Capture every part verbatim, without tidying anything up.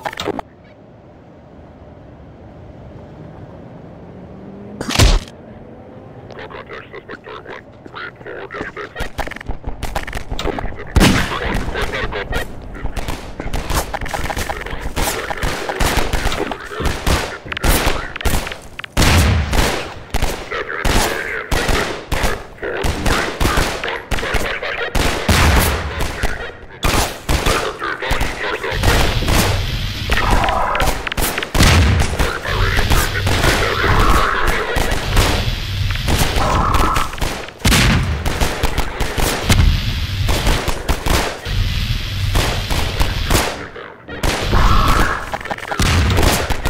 This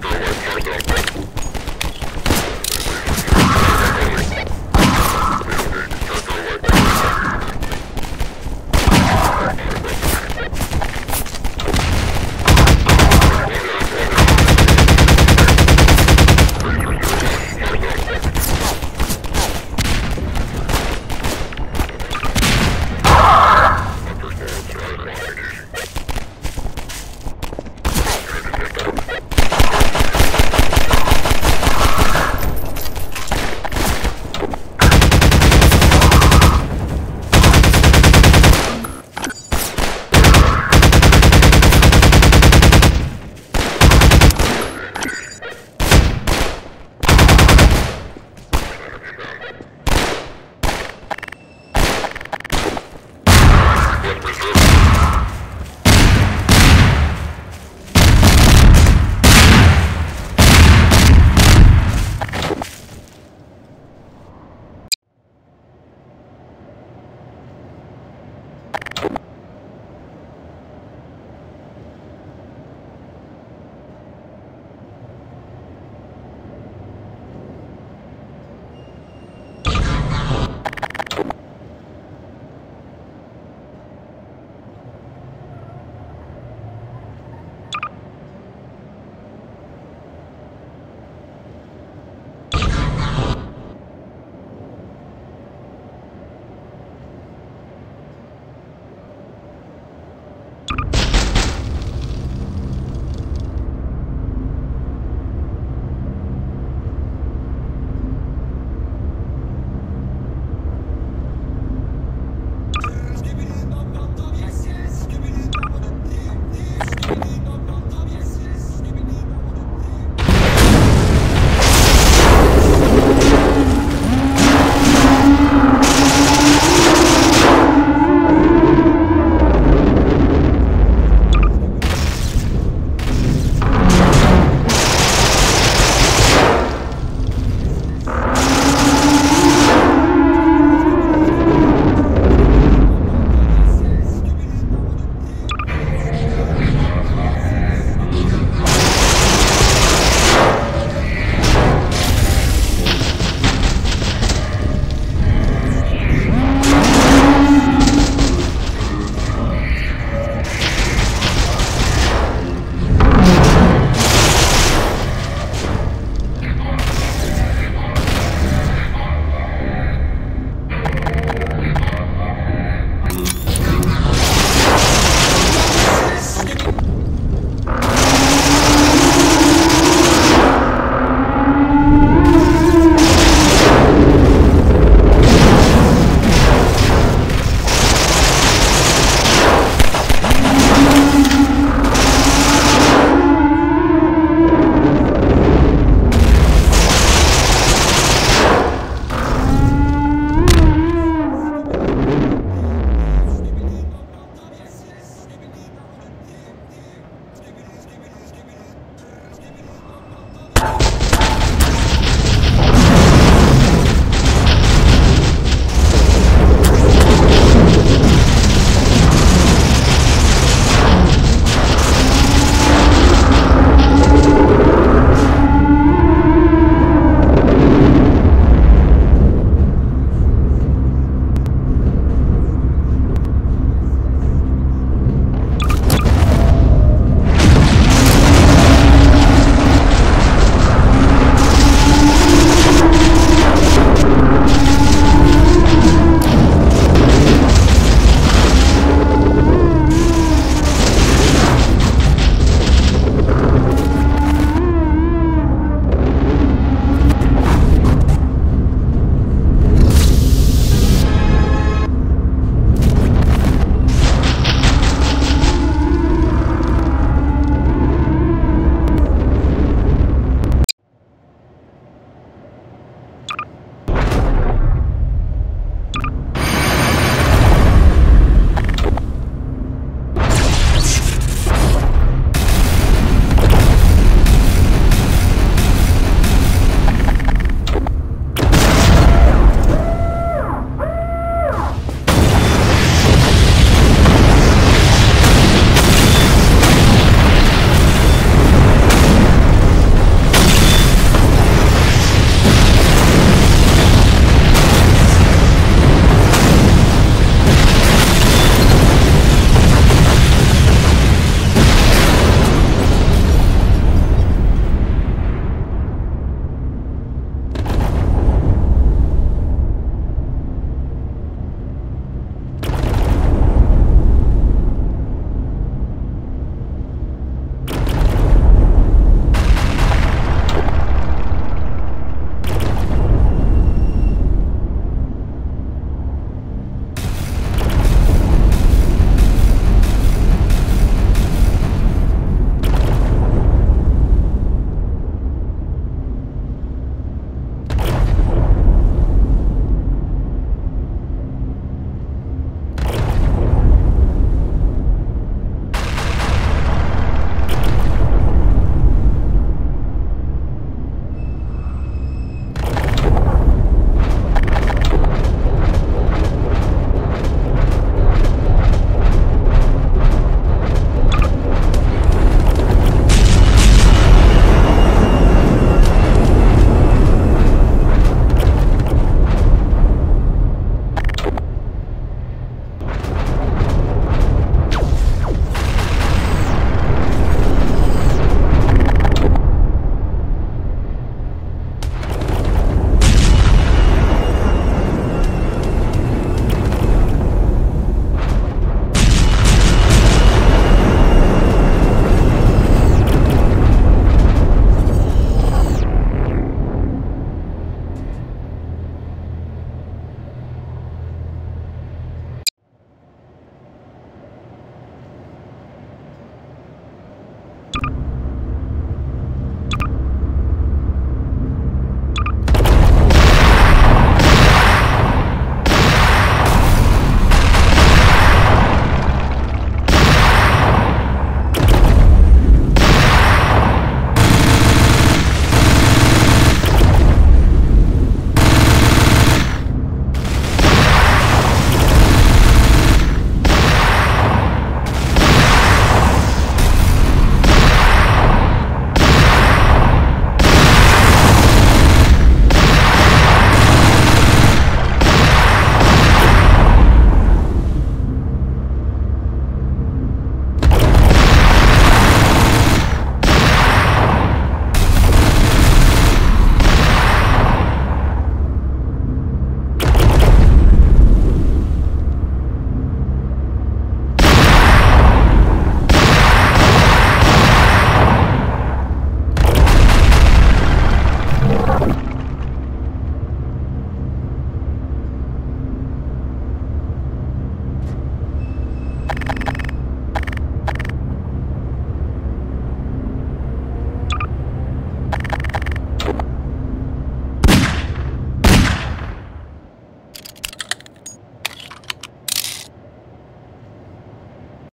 Go away.